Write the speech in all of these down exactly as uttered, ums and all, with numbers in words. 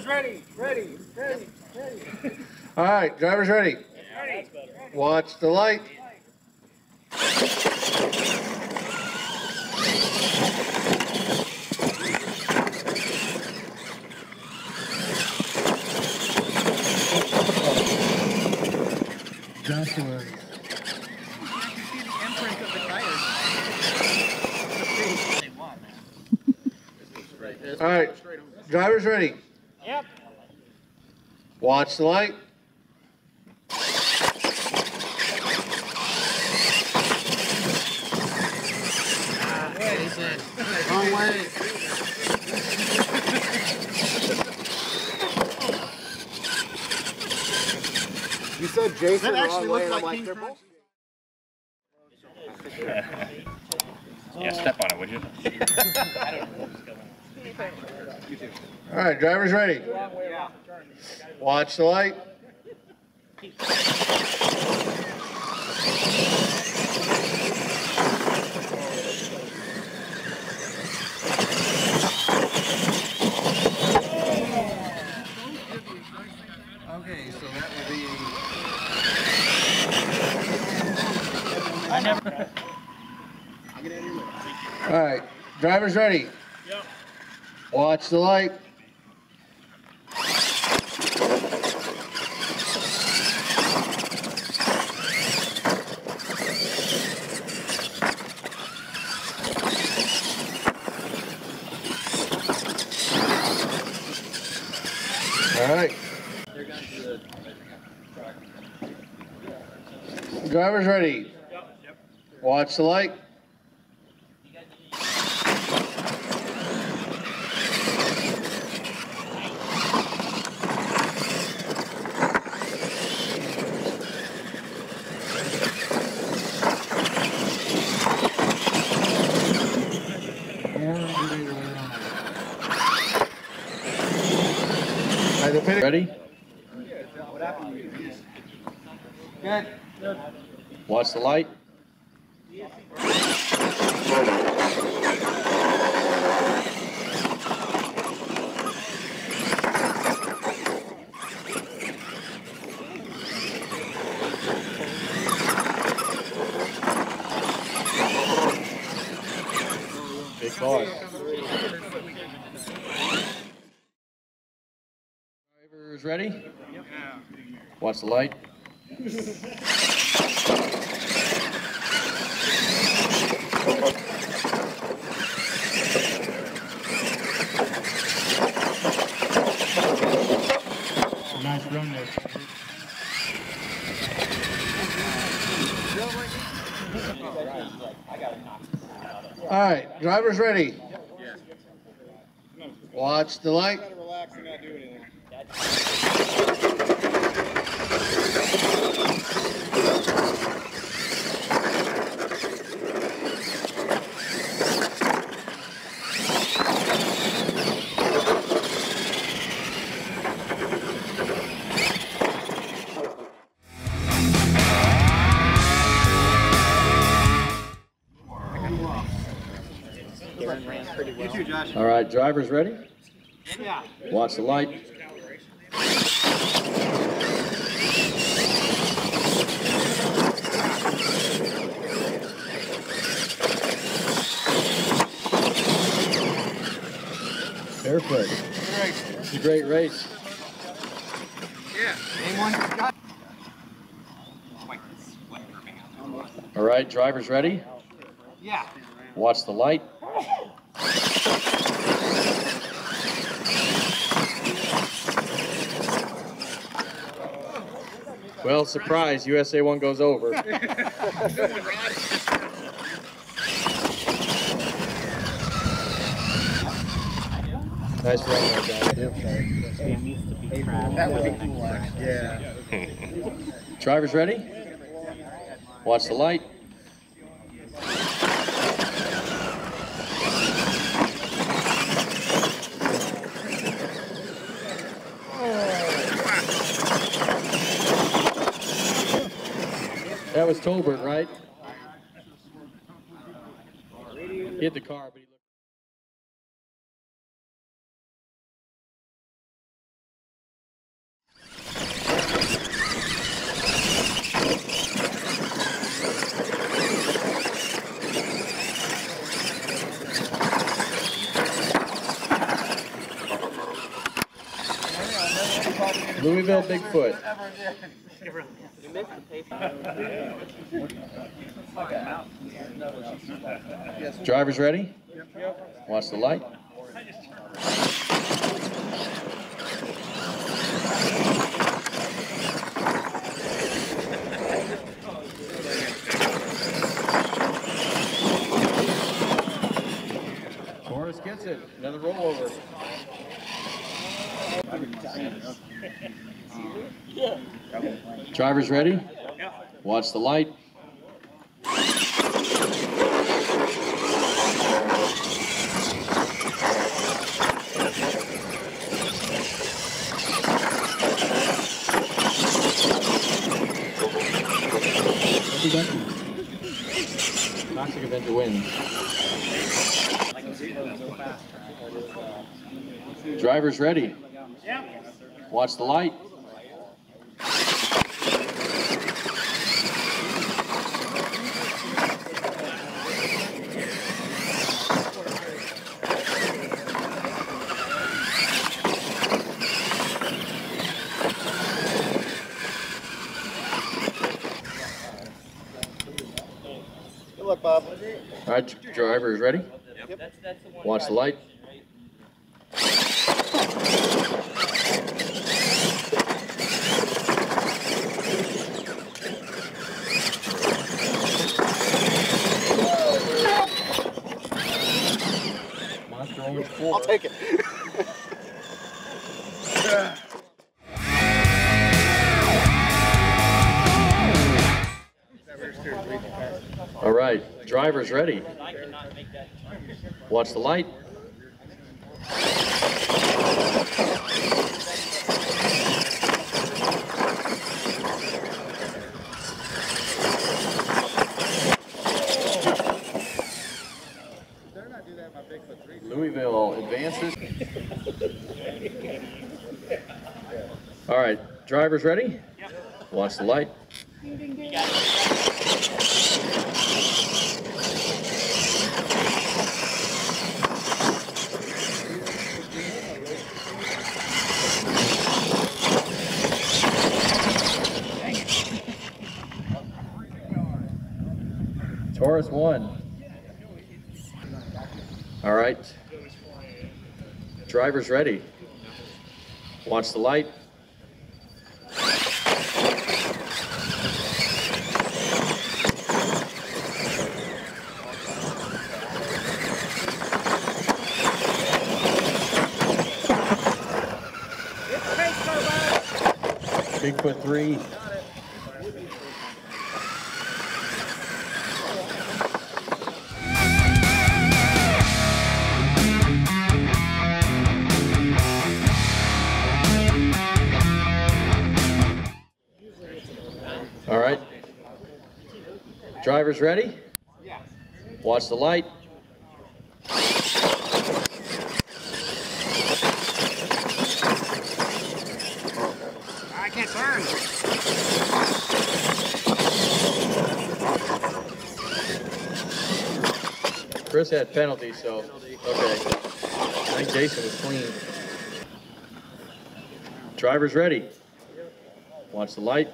Drivers ready, ready, ready, ready. All right, drivers ready. Yeah, ready. Watch the light. Joshua. All right, drivers ready. Yep. Watch the light. Ah, wait. Wrong way. You said Jason that actually looks like, like purple. Yeah, step on it, would you? I don't know what's going on. All right, drivers ready. Watch the light. Okay, so that will be. I never. All right, drivers ready. Yep. Watch the light. All right. Driver's ready. Watch the light. Ready? Good. Good. Watch the light. Big boy. Ready? Yep. Watch the light. Nice run there. All right, drivers ready. Watch the light. All right, drivers ready? Yeah. Watch the light. Barefoot. It's a great race. Yeah. Anyone got it? All right, drivers ready? Yeah. Watch the light. Well, surprise, U S A one goes over. Nice run there, guys. That would be cool, actually. Yeah. Drivers ready? Watch the light. That was Tolbert, right? He hit the car, but he Louisville Bigfoot. Driver's ready? Watch the light. Boris gets it. Another rollover. Driver's ready? Watch the light. Toxic Avenger wins. Driver's ready. Watch the light. Good luck, Bob. All right, driver is ready. Yep. That's, that's the one. Watch the light. Monster on the floor. I'll take it. All right, driver's ready. Watch the light. Louisville advances. All right, driver's ready? Watch the light. Taurus won. All right. Driver's ready. Watch the light. Bigfoot three. All right. Driver's ready? Watch the light. I can't turn. Chris had penalty, so okay. I think Jason was clean. Driver's ready. Watch the light.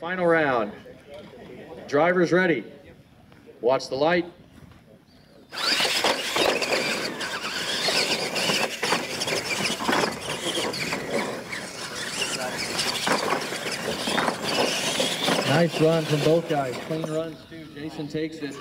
Final round. Driver's ready. Watch the light. Nice run from both guys. Clean runs too. Jason takes it.